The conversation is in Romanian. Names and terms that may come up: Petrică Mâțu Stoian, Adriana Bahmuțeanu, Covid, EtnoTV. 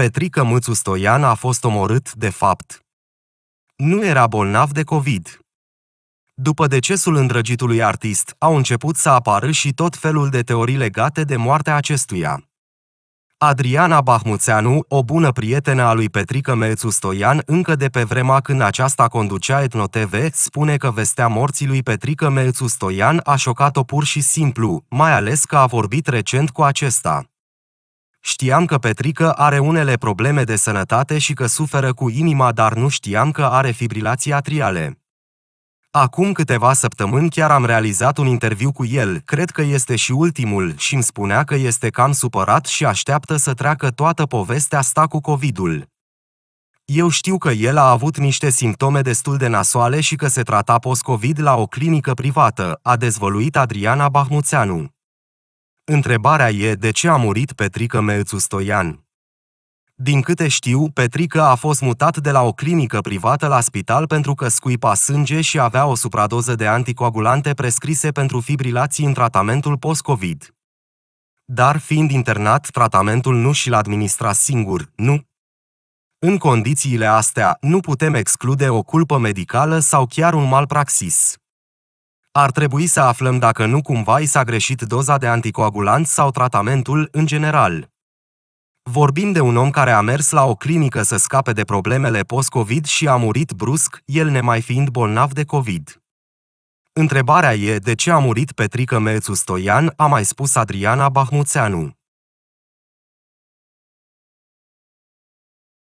Petrică Mâțu Stoian a fost omorât de fapt. Nu era bolnav de COVID. După decesul îndrăgitului artist, au început să apară și tot felul de teorii legate de moartea acestuia. Adriana Bahmuțeanu, o bună prietenă a lui Petrică Mâțu Stoian, încă de pe vremea când aceasta conducea EtnoTV, spune că vestea morții lui Petrică Mâțu Stoian a șocat-o pur și simplu, mai ales că a vorbit recent cu acesta. Știam că Petrică are unele probleme de sănătate și că suferă cu inima, dar nu știam că are fibrilații atriale. Acum câteva săptămâni chiar am realizat un interviu cu el, cred că este și ultimul, și îmi spunea că este cam supărat și așteaptă să treacă toată povestea asta cu COVID-ul. Eu știu că el a avut niște simptome destul de nasoale și că se trata post-COVID la o clinică privată, a dezvăluit Adriana Bahmuțeanu. Întrebarea e de ce a murit Petrică Mâțu Stoian. Din câte știu, Petrică a fost mutat de la o clinică privată la spital pentru că scuipa sânge și avea o supradoză de anticoagulante prescrise pentru fibrilații în tratamentul post-COVID. Dar fiind internat, tratamentul nu și-l administra singur, nu? În condițiile astea, nu putem exclude o culpă medicală sau chiar un malpraxis. Ar trebui să aflăm dacă nu cumva i s-a greșit doza de anticoagulant sau tratamentul în general. Vorbim de un om care a mers la o clinică să scape de problemele post-COVID și a murit brusc, el nemai fiind bolnav de COVID. Întrebarea e de ce a murit Petrică Mâțu Stoian, a mai spus Adriana Bahmuțeanu.